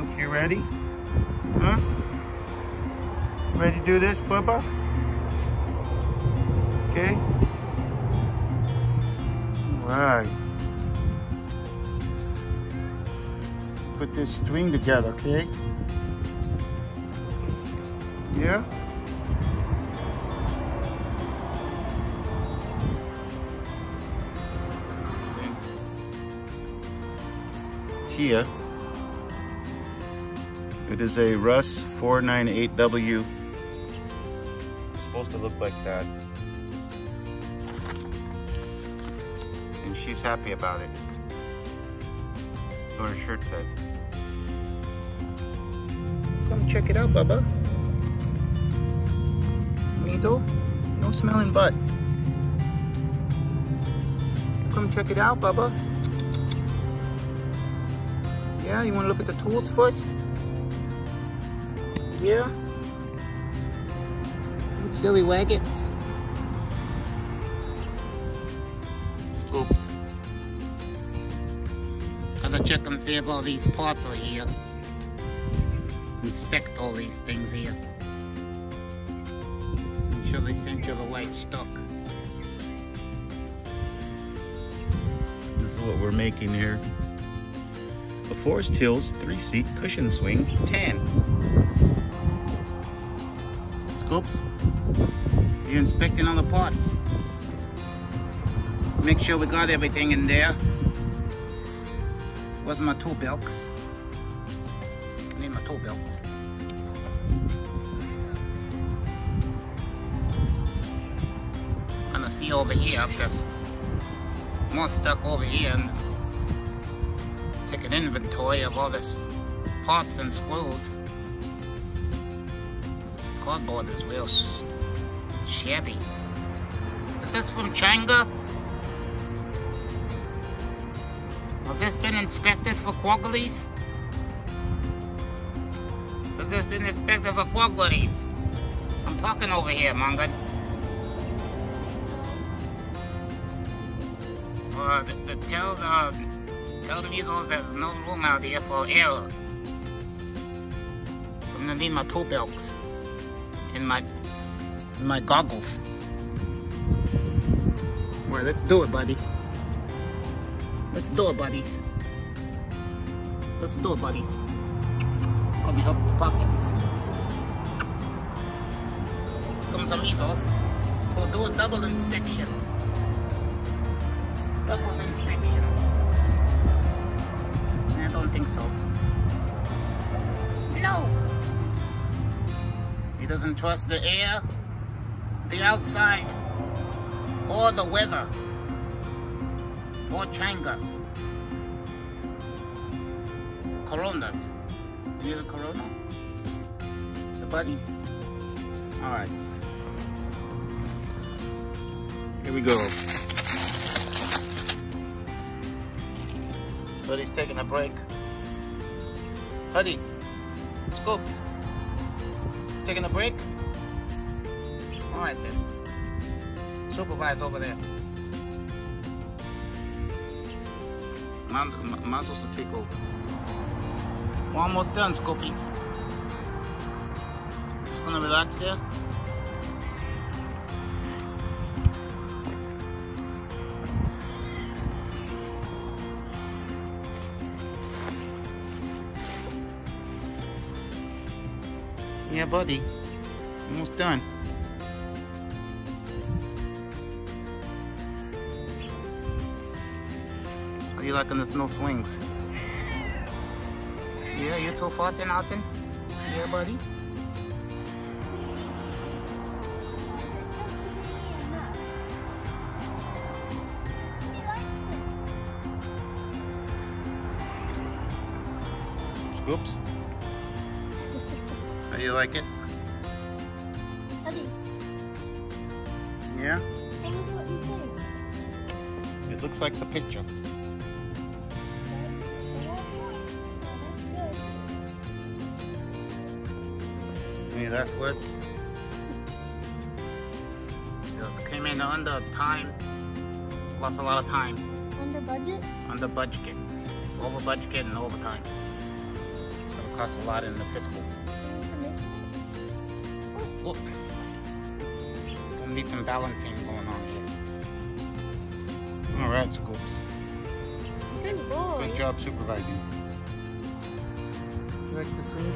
Scoop, you ready? Huh? Ready to do this, Bubba? Okay. All right. Put this string together, okay? Yeah? Here, it is a Russ 498W. It's supposed to look like that. And she's happy about it. So her shirt says. Come check it out, Bubba. Needle, no smelling butts. Come check it out, Bubba. Yeah, you want to look at the tools first? Yeah. Silly wagons. Scoops. Gotta check and see if all these parts are here. Inspect all these things here. Make sure they sent you the right stock. This is what we're making here. A Forest Hills 3-seat cushion swing, tan. Scoops, you're inspecting all the parts. Make sure we got everything in there. Where's my tool belts? I need my tool belts. I'm gonna see over here if there's more stuck over here. And take an inventory of all this parts and screws. This cardboard is real shabby. Is this from China? Has this been inspected for qualities? Has this been inspected for qualities? I'm talking over here, Mungan. Tell the measles there's no room out here for error. I'm gonna need my tool belts and my goggles. Well, let's do it, buddy. Let's do it, buddies. Let's do it, buddies. Come help the pockets. Come some measles. We'll do a double inspection. Double inspections. I don't think so. No! He doesn't trust the air, the outside, or the weather, or Changa. Coronas. Do you have a corona? The buddies. Alright. Here we go. Buddy's taking a break. Huddy, Scoops, taking a break? All right then, supervise over there. Mom's supposed to take over. We're almost done, Scoopies. Just gonna relax here. Yeah, buddy. Almost done. How you liking the snow swings? Yeah, you too farting, outing? Yeah, buddy. Oops. How do you like it? Buddy. Yeah? That is what you said. It looks like the picture. Any last words? It came in under time. Lost a lot of time. Under budget? Under budget. Over budget and overtime. cost a lot in the fiscal. Oh, gonna need some balancing going on here. All right, Scoops. Good boy. Good job supervising. You like this one?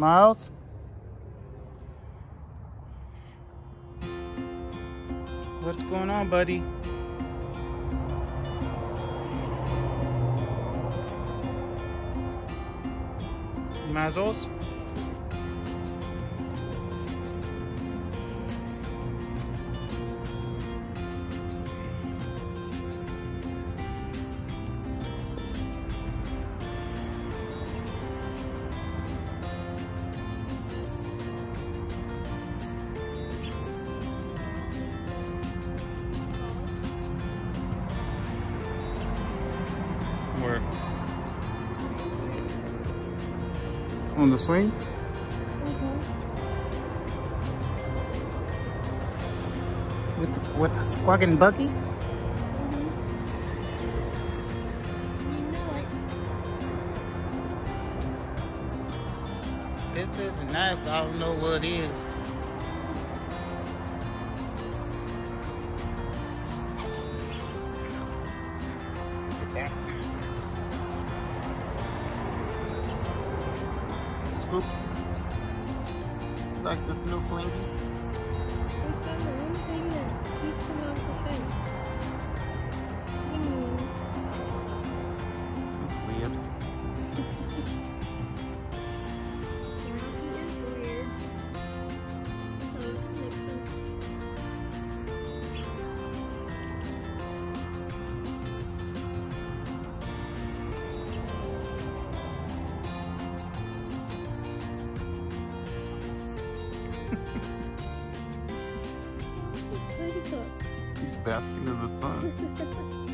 Miles? What's going on, buddy? Mazos? On the swing? Mm-hmm. With the squawk and buggy? Mm-hmm. You know it. This is nice. I don't know what it is. Like this new swingies. We found the one thing that keeps them off the fence. That's weird. It is weird. So it doesn't make sense. Basking in the sun.